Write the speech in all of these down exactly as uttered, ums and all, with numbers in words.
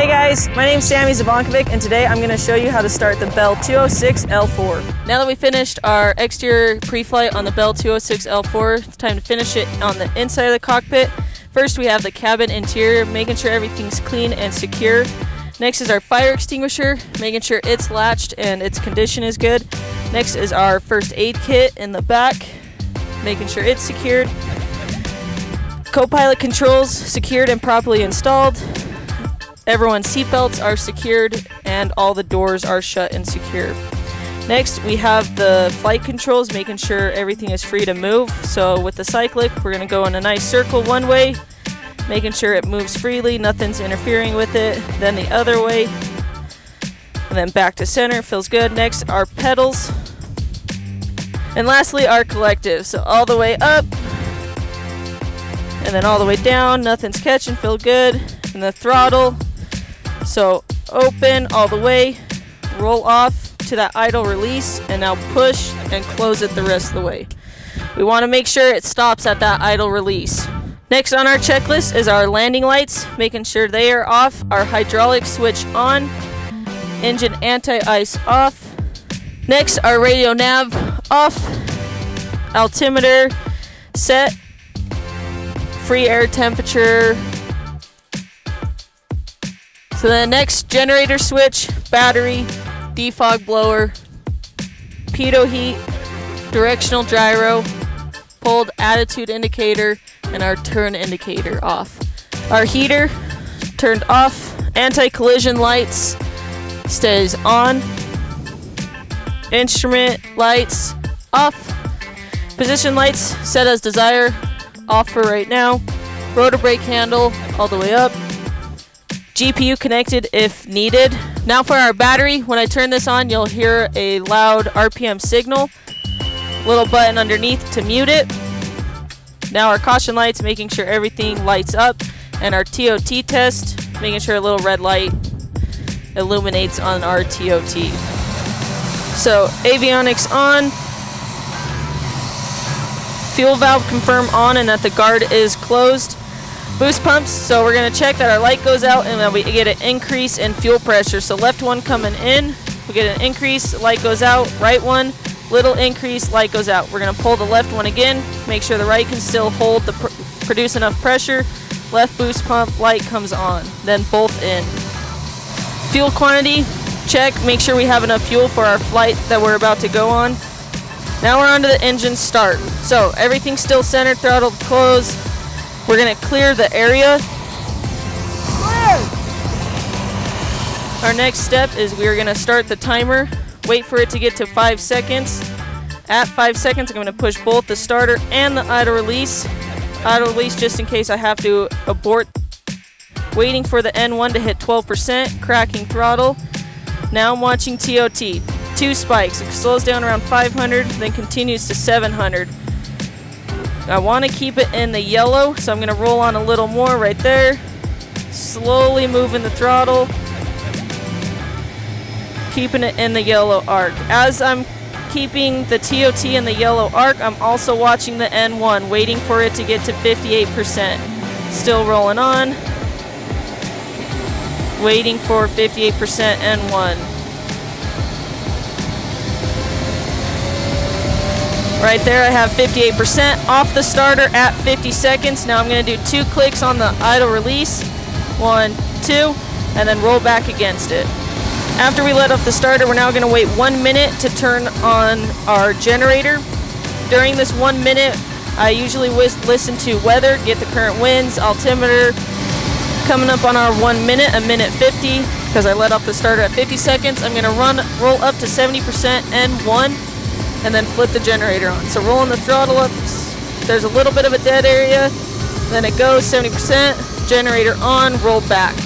Hey guys, my name's Sammy Zabankovic, and today I'm going to show you how to start the Bell two oh six L four. Now that we finished our exterior pre-flight on the Bell two oh six L four, it's time to finish it on the inside of the cockpit. First we have the cabin interior, making sure everything's clean and secure. Next is our fire extinguisher, making sure it's latched and its condition is good. Next is our first aid kit in the back, making sure it's secured. Co-pilot controls secured and properly installed. Everyone's seatbelts are secured and all the doors are shut and secure. Next we have the flight controls, making sure everything is free to move. So with the cyclic, we're going to go in a nice circle one way, making sure it moves freely, nothing's interfering with it. Then the other way, and then back to center, feels good. Next our pedals, and lastly our collective. So all the way up and then all the way down, nothing's catching, feel good. And the throttle, so open all the way, roll off to that idle release, and now push and close it the rest of the way. We want to make sure it stops at that idle release. Next on our checklist is our landing lights, making sure they are off, our hydraulic switch on, engine anti-ice off. Next, our radio nav off, altimeter set, free air temperature. So the next, generator switch, battery, defog blower, pitot heat, directional gyro, pulled attitude indicator, and our turn indicator off. Our heater turned off, anti-collision lights stays on, instrument lights off, position lights set as desired, off for right now, rotor brake handle all the way up, G P U connected if needed. Now for our battery, when I turn this on you'll hear a loud R P M signal, little button underneath to mute it. Now our caution lights, making sure everything lights up, and our T O T test, making sure a little red light illuminates on our T O T. So avionics on, fuel valve confirm on and that the guard is closed. Boost pumps, so we're going to check that our light goes out and then we get an increase in fuel pressure. So left one coming in, we get an increase, light goes out, right one, little increase, light goes out. We're going to pull the left one again, make sure the right can still hold, the pr produce enough pressure, left boost pump, light comes on, then both in. Fuel quantity, check, make sure we have enough fuel for our flight that we're about to go on. Now we're on to the engine start. So everything's still centered, throttle closed. We're going to clear the area. Clear. Our next step is we're going to start the timer, wait for it to get to five seconds. At five seconds, I'm going to push both the starter and the idle release. Idle release just in case I have to abort. Waiting for the N one to hit twelve percent, cracking throttle. Now I'm watching T O T. Two spikes. It slows down around five hundred, then continues to seven hundred. I want to keep it in the yellow, so I'm going to roll on a little more right there. Slowly moving the throttle. Keeping it in the yellow arc. As I'm keeping the T O T in the yellow arc, I'm also watching the N one, waiting for it to get to fifty-eight percent. Still rolling on. Waiting for fifty-eight percent N one. Right there I have fifty-eight percent off the starter at fifty seconds. Now I'm going to do two clicks on the idle release. One, two, and then roll back against it. After we let off the starter, we're now going to wait one minute to turn on our generator. During this one minute, I usually listen to weather, get the current winds, altimeter. Coming up on our one minute, a minute fifty, because I let off the starter at fifty seconds. I'm going to run, roll up to seventy percent N one. And then flip the generator on. So rolling the throttle up, there's a little bit of a dead area, then it goes seventy percent, generator on, roll back.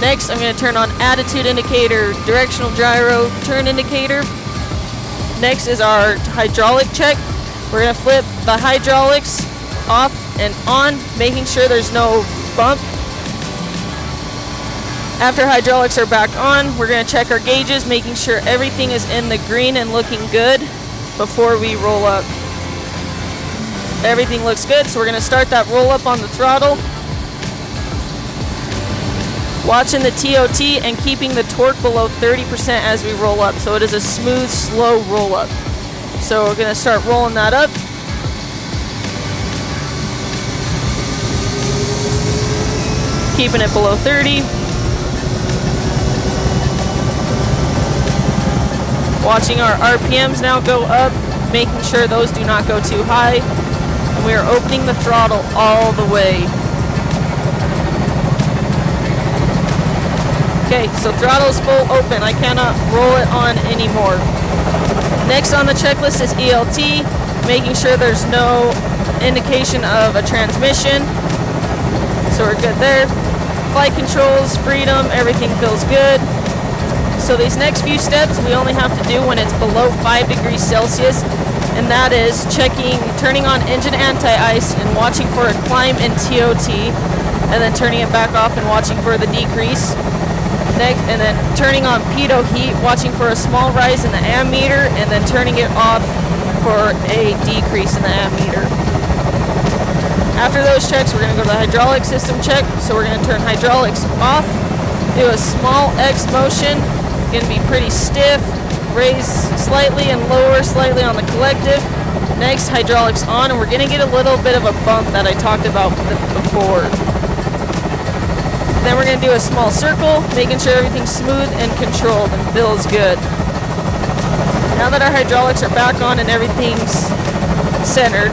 Next, I'm going to turn on attitude indicator, directional gyro, turn indicator. Next is our hydraulic check. We're going to flip the hydraulics off and on, making sure there's no bump. After hydraulics are back on, we're going to check our gauges, making sure everything is in the green and looking good before we roll up. Everything looks good, so we're going to start that roll up on the throttle. watching the T O T and keeping the torque below thirty percent as we roll up. So it is a smooth, slow roll up. So we're gonna start rolling that up. Keeping it below thirty. Watching our R P Ms now go up, making sure those do not go too high. And we are opening the throttle all the way. Okay, so throttle's full open. I cannot roll it on anymore. Next on the checklist is E L T, making sure there's no indication of a transmission. So we're good there. Flight controls, freedom, everything feels good. So these next few steps we only have to do when it's below five degrees Celsius, and that is checking, turning on engine anti-ice and watching for a climb in T O T, and then turning it back off and watching for the decrease. Next, and then turning on pitot heat, watching for a small rise in the ammeter, and then turning it off for a decrease in the ammeter. After those checks, we're going to go to the hydraulic system check. So we're going to turn hydraulics off, do a small X motion. Going to be pretty stiff, raise slightly and lower slightly on the collective. Next, hydraulics on, and we're going to get a little bit of a bump that I talked about before. Then we're going to do a small circle, making sure everything's smooth and controlled and feels good. Now that our hydraulics are back on and everything's centered,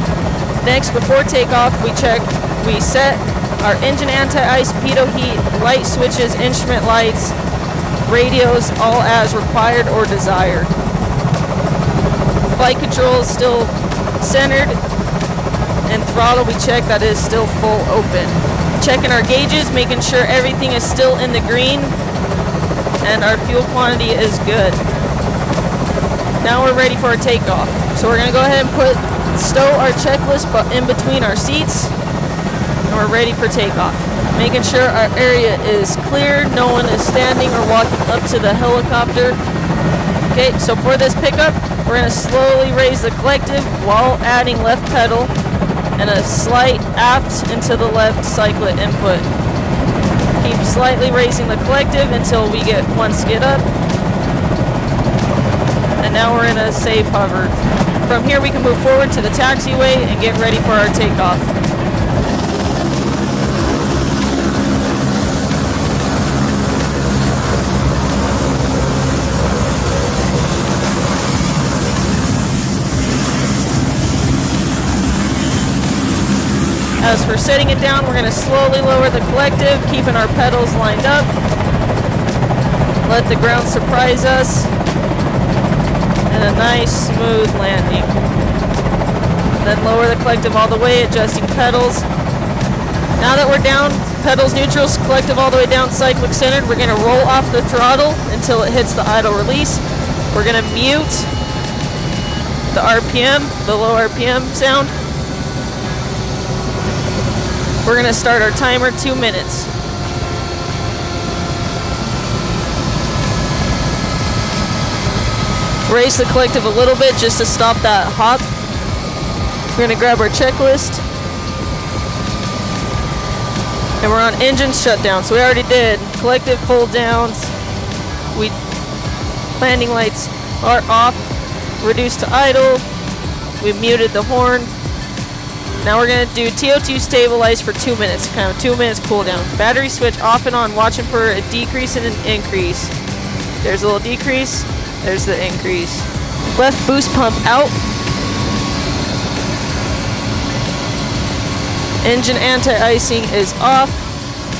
next, before takeoff, we check, we set our engine anti-ice, pitot heat, light switches, instrument lights, radios, all as required or desired. Flight control is still centered, and throttle we check that is still full open. Checking our gauges, making sure everything is still in the green and our fuel quantity is good. Now we're ready for our takeoff. So we're going to go ahead and put stow our checklist but in between our seats, and we're ready for takeoff. Making sure our area is clear, no one is standing or walking up to the helicopter. Okay, so for this pickup, we're going to slowly raise the collective while adding left pedal and a slight aft into the left cyclet input. Keep slightly raising the collective until we get one skid up. And now we're in a safe hover. From here we can move forward to the taxiway and get ready for our takeoff. As for setting it down, we're going to slowly lower the collective, keeping our pedals lined up. Let the ground surprise us. And a nice, smooth landing. Then lower the collective all the way, adjusting pedals. Now that we're down, pedals neutral, collective all the way down, cyclic centered, we're going to roll off the throttle until it hits the idle release. We're going to mute the R P M, the low R P M sound. We're going to start our timer, two minutes. Raise the collective a little bit just to stop that hop. We're going to grab our checklist. And we're on engine shutdown, so we already did. Collective full downs. We landing lights are off. Reduced to idle. We've muted the horn. Now we're going to do T O two stabilize for two minutes, kind of two minutes cool down. Battery switch off and on, watching for a decrease and an increase. There's a little decrease, there's the increase. Left boost pump out. Engine anti-icing is off.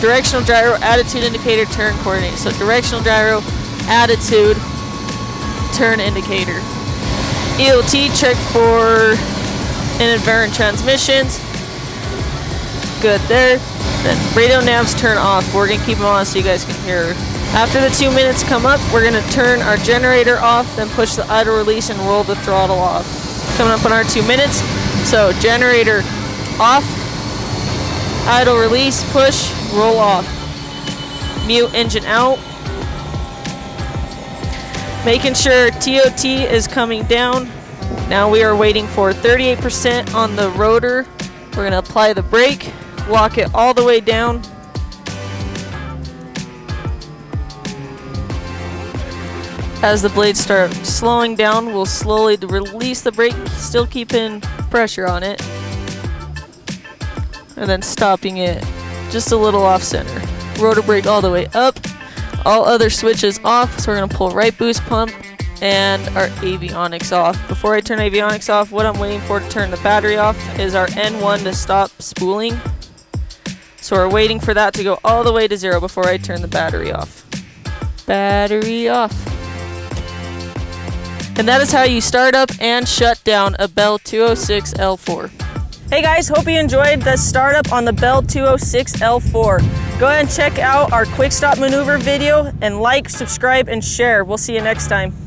Directional gyro, attitude indicator, turn coordinate. So directional gyro, attitude, turn indicator. E L T check for inadvertent transmissions. Good there. Then radio navs turn off. We're going to keep them on so you guys can hear. After the two minutes come up, we're going to turn our generator off, then push the idle release and roll the throttle off. Coming up on our two minutes. So generator off, idle release, push, roll off. Mute engine out. Making sure T O T is coming down. Now we are waiting for thirty-eight percent on the rotor. We're going to apply the brake, lock it all the way down, As the blades start slowing down, we'll slowly release the brake, still keeping pressure on it, and then stopping it just a little off center. Rotor brake all the way up, all other switches off, so we're going to pull right boost pump and our avionics off. Before I turn avionics off, what I'm waiting for to turn the battery off is our N one to stop spooling. So we're waiting for that to go all the way to zero before I turn the battery off. Battery off. And that is how you start up and shut down a Bell two oh six L four. Hey guys, hope you enjoyed the startup on the Bell two oh six L four. Go ahead and check out our quick stop maneuver video and like, subscribe, and share. We'll see you next time.